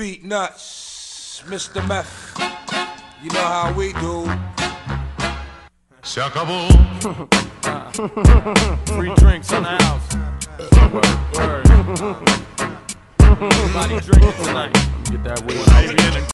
Beat nuts, Mr. Meth. You know how we do. Se acabó. Free drinks in the house. Word. Everybody drinking tonight. Get that way.